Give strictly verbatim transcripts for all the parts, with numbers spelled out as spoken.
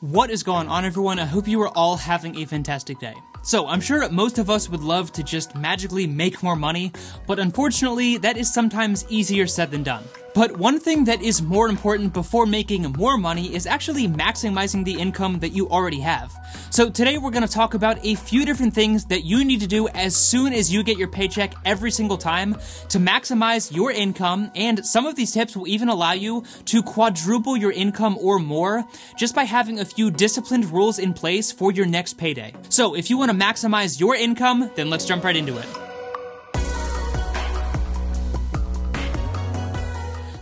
What is going on, everyone? I hope you are all having a fantastic day. So I'm sure most of us would love to just magically make more money, but unfortunately that is sometimes easier said than done. But one thing that is more important before making more money is actually maximizing the income that you already have. So today we're going to talk about a few different things that you need to do as soon as you get your paycheck every single time to maximize your income, and some of these tips will even allow you to quadruple your income or more just by having a few disciplined rules in place for your next payday. So if you want to maximize your income, then let's jump right into it.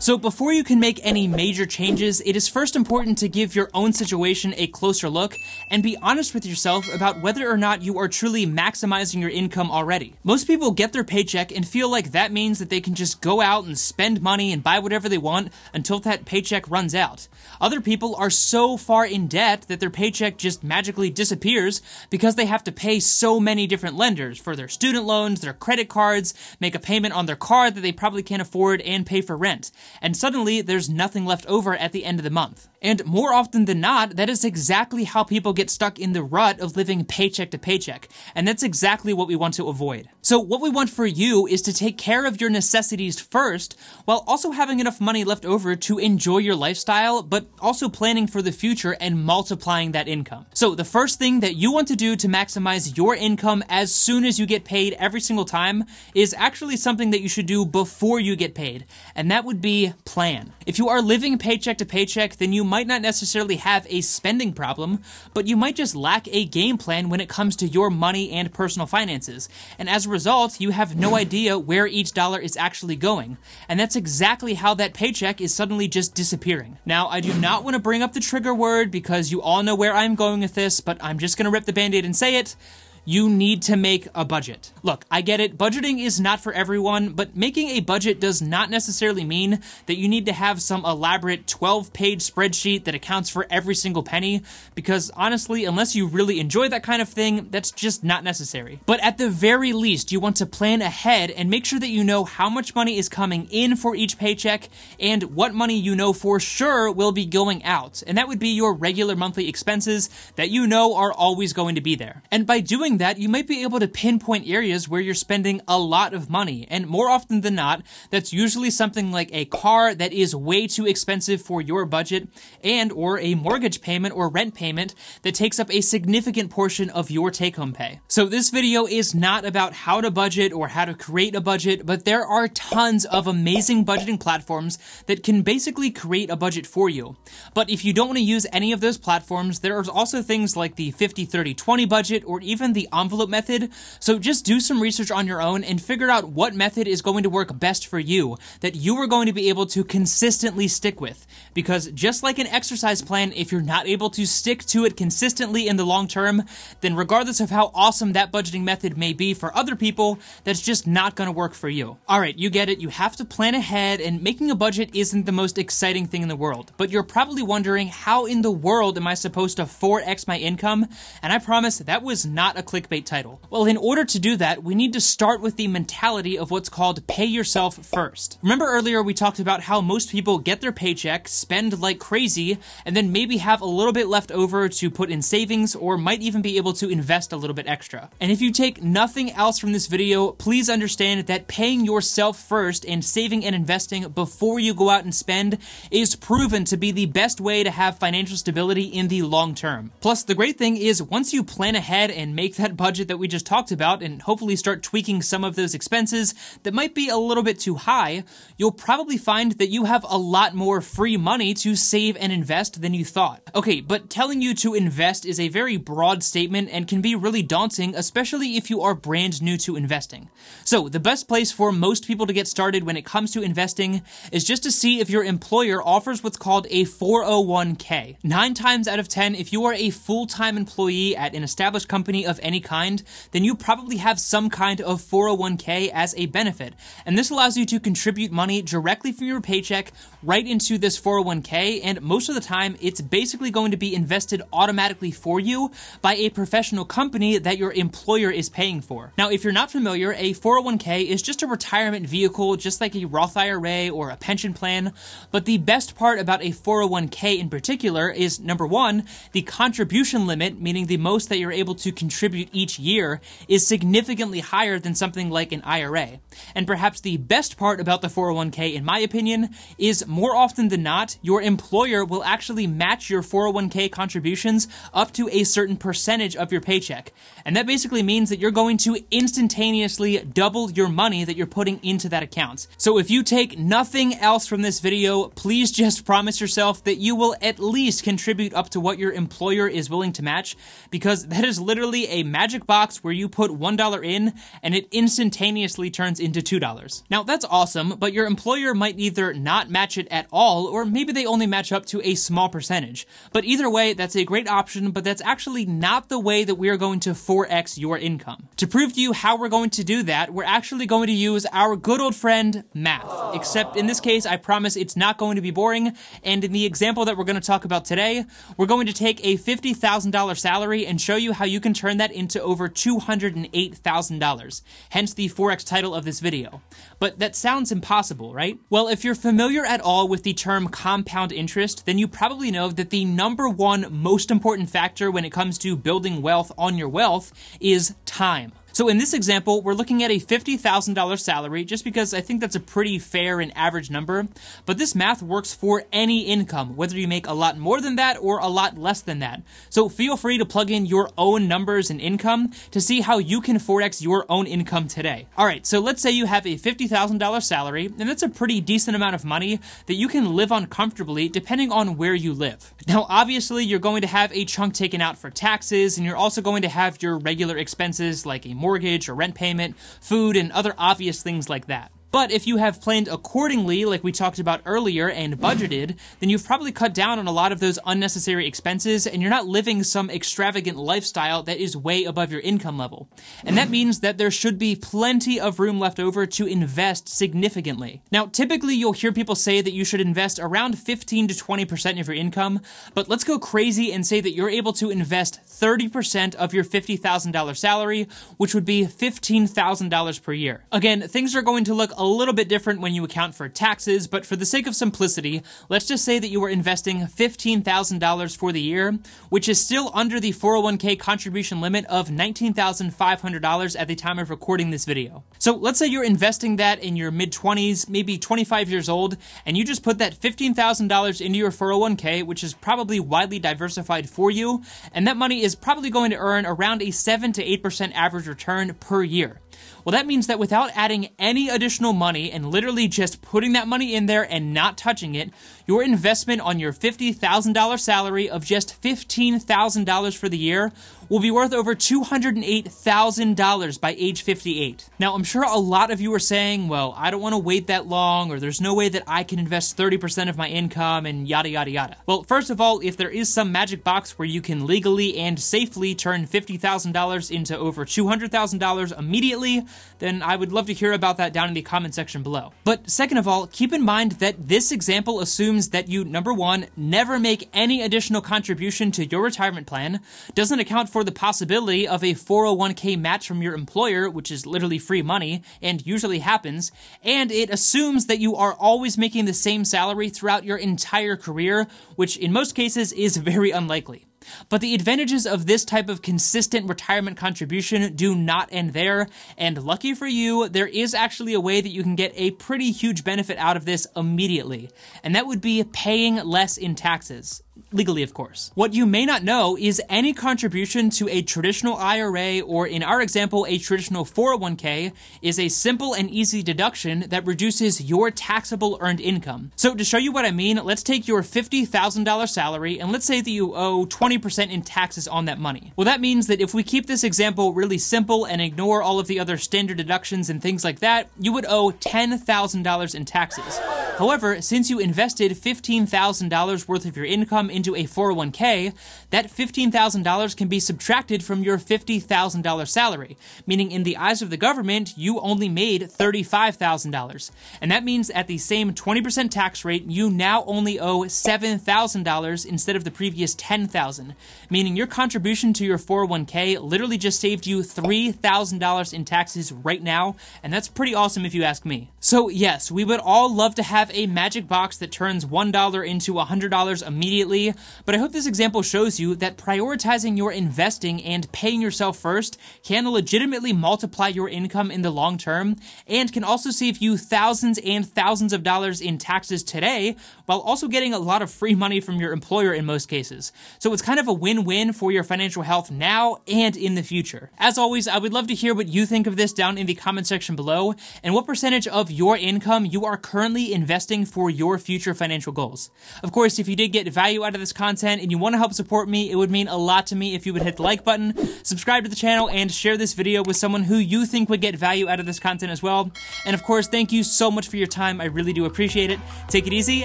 So before you can make any major changes, it is first important to give your own situation a closer look and be honest with yourself about whether or not you are truly maximizing your income already. Most people get their paycheck and feel like that means that they can just go out and spend money and buy whatever they want until that paycheck runs out. Other people are so far in debt that their paycheck just magically disappears because they have to pay so many different lenders for their student loans, their credit cards, make a payment on their car that they probably can't afford, and pay for rent. And suddenly there's nothing left over at the end of the month. And more often than not, that is exactly how people get stuck in the rut of living paycheck to paycheck. And that's exactly what we want to avoid. So what we want for you is to take care of your necessities first, while also having enough money left over to enjoy your lifestyle, but also planning for the future and multiplying that income. So the first thing that you want to do to maximize your income as soon as you get paid every single time is actually something that you should do before you get paid. And that would be plan. If you are living paycheck to paycheck, then you might not necessarily have a spending problem, but you might just lack a game plan when it comes to your money and personal finances. And as a result, you have no idea where each dollar is actually going. And that's exactly how that paycheck is suddenly just disappearing. Now, I do not want to bring up the trigger word because you all know where I'm going with this, but I'm just going to rip the band-aid and say it. You need to make a budget. Look, I get it, budgeting is not for everyone, but making a budget does not necessarily mean that you need to have some elaborate twelve page spreadsheet that accounts for every single penny, because honestly, unless you really enjoy that kind of thing, that's just not necessary. But at the very least, you want to plan ahead and make sure that you know how much money is coming in for each paycheck and what money you know for sure will be going out. And that would be your regular monthly expenses that you know are always going to be there. And by doing that, you might be able to pinpoint areas where you're spending a lot of money. And more often than not, that's usually something like a car that is way too expensive for your budget, and or a mortgage payment or rent payment that takes up a significant portion of your take-home pay. So this video is not about how to budget or how to create a budget, but there are tons of amazing budgeting platforms that can basically create a budget for you. But if you don't want to use any of those platforms, there are also things like the fifty thirty twenty budget or even the envelope method. So just do some research on your own and figure out what method is going to work best for you, that you are going to be able to consistently stick with. Because just like an exercise plan, if you're not able to stick to it consistently in the long term, then regardless of how awesome that budgeting method may be for other people, that's just not going to work for you. All right, you get it. You have to plan ahead, and making a budget isn't the most exciting thing in the world, but you're probably wondering, how in the world am I supposed to four X my income? And I promise that was not a click clickbait title. Well, in order to do that, we need to start with the mentality of what's called pay yourself first. Remember earlier we talked about how most people get their paycheck, spend like crazy, and then maybe have a little bit left over to put in savings or might even be able to invest a little bit extra. And if you take nothing else from this video, please understand that paying yourself first and saving and investing before you go out and spend is proven to be the best way to have financial stability in the long term. Plus, the great thing is once you plan ahead and make that budget that we just talked about and hopefully start tweaking some of those expenses that might be a little bit too high, you'll probably find that you have a lot more free money to save and invest than you thought. Okay, but telling you to invest is a very broad statement and can be really daunting, especially if you are brand new to investing. So the best place for most people to get started when it comes to investing is just to see if your employer offers what's called a four oh one K. Nine times out of ten, if you are a full-time employee at an established company of any kind, then you probably have some kind of four oh one k as a benefit. And this allows you to contribute money directly from your paycheck right into this four oh one k, and most of the time it's basically going to be invested automatically for you by a professional company that your employer is paying for. Now, if you're not familiar, a four oh one k is just a retirement vehicle, just like a Roth I R A or a pension plan, but the best part about a four oh one k in particular is, number one, the contribution limit, meaning the most that you're able to contribute each year, is significantly higher than something like an I R A. And perhaps the best part about the four oh one k, in my opinion, is more often than not, your employer will actually match your four oh one k contributions up to a certain percentage of your paycheck. And that basically means that you're going to instantaneously double your money that you're putting into that account. So if you take nothing else from this video, please just promise yourself that you will at least contribute up to what your employer is willing to match, because that is literally a magic box where you put one dollar in and it instantaneously turns into two dollars. Now that's awesome, but your employer might either not match it at all, or maybe they only match up to a small percentage. But either way, that's a great option, but that's actually not the way that we are going to four X your income. To prove to you how we're going to do that, we're actually going to use our good old friend, math. Except in this case, I promise it's not going to be boring, and in the example that we're going to talk about today, we're going to take a fifty thousand dollar salary and show you how you can turn that into over two hundred eight thousand dollars, hence the four X title of this video. But that sounds impossible, right? Well, if you're familiar at all with the term compound interest, then you probably know that the number one most important factor when it comes to building wealth on your wealth is time. So in this example, we're looking at a fifty thousand dollar salary, just because I think that's a pretty fair and average number, but this math works for any income, whether you make a lot more than that or a lot less than that. So feel free to plug in your own numbers and income to see how you can four X your own income today. All right, so let's say you have a fifty thousand dollar salary, and that's a pretty decent amount of money that you can live on comfortably depending on where you live. Now, obviously, you're going to have a chunk taken out for taxes, and you're also going to have your regular expenses like a mortgage, mortgage or rent payment, food, and other obvious things like that. But if you have planned accordingly, like we talked about earlier, and budgeted, then you've probably cut down on a lot of those unnecessary expenses, and you're not living some extravagant lifestyle that is way above your income level. And that means that there should be plenty of room left over to invest significantly. Now, typically you'll hear people say that you should invest around fifteen to twenty percent of your income, but let's go crazy and say that you're able to invest thirty percent of your fifty thousand dollar salary, which would be fifteen thousand dollars per year. Again, things are going to look a little bit different when you account for taxes, but for the sake of simplicity, let's just say that you were investing fifteen thousand dollars for the year, which is still under the four oh one k contribution limit of nineteen thousand five hundred dollars at the time of recording this video. So let's say you're investing that in your mid twenties, maybe twenty-five years old, and you just put that fifteen thousand dollars into your four oh one k, which is probably widely diversified for you, and that money is probably going to earn around a seven to eight percent average return per year. Well, that means that without adding any additional money and literally just putting that money in there and not touching it, your investment on your fifty thousand dollar salary of just fifteen thousand dollars for the year will be worth over two hundred eight thousand dollars by age fifty-eight. Now, I'm sure a lot of you are saying, well, I don't want to wait that long, or there's no way that I can invest thirty percent of my income, and yada, yada, yada. Well, first of all, if there is some magic box where you can legally and safely turn fifty thousand dollars into over two hundred thousand dollars immediately, then I would love to hear about that down in the comment section below. But second of all, keep in mind that this example assumes that you, number one, never make any additional contribution to your retirement plan, doesn't account for the possibility of a four oh one k match from your employer, which is literally free money and usually happens, and it assumes that you are always making the same salary throughout your entire career, which in most cases is very unlikely. But the advantages of this type of consistent retirement contribution do not end there, and lucky for you, there is actually a way that you can get a pretty huge benefit out of this immediately, and that would be paying less in taxes. Legally, of course. What you may not know is any contribution to a traditional I R A, or in our example, a traditional four oh one k, is a simple and easy deduction that reduces your taxable earned income. So to show you what I mean, let's take your fifty thousand dollar salary, and let's say that you owe twenty percent in taxes on that money. Well, that means that if we keep this example really simple and ignore all of the other standard deductions and things like that, you would owe ten thousand dollars in taxes. However, since you invested fifteen thousand dollars worth of your income into a four oh one k, that fifteen thousand dollars can be subtracted from your fifty thousand dollars salary, meaning in the eyes of the government, you only made thirty-five thousand dollars. And that means at the same twenty percent tax rate, you now only owe seven thousand dollars instead of the previous ten thousand dollars, meaning your contribution to your four oh one k literally just saved you three thousand dollars in taxes right now, and that's pretty awesome if you ask me. So yes, we would all love to have a magic box that turns one dollar into one hundred dollars immediately, but I hope this example shows you that prioritizing your investing and paying yourself first can legitimately multiply your income in the long term, and can also save you thousands and thousands of dollars in taxes today, while also getting a lot of free money from your employer in most cases. So it's kind of a win-win for your financial health now and in the future. As always, I would love to hear what you think of this down in the comment section below, and what percentage of your income you are currently investing for your future financial goals. Of course, if you did get value out of this content and you want to help support me, it would mean a lot to me if you would hit the like button, subscribe to the channel, and share this video with someone who you think would get value out of this content as well. And of course, thank you so much for your time. I really do appreciate it. Take it easy,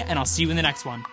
and I'll see you in the next one.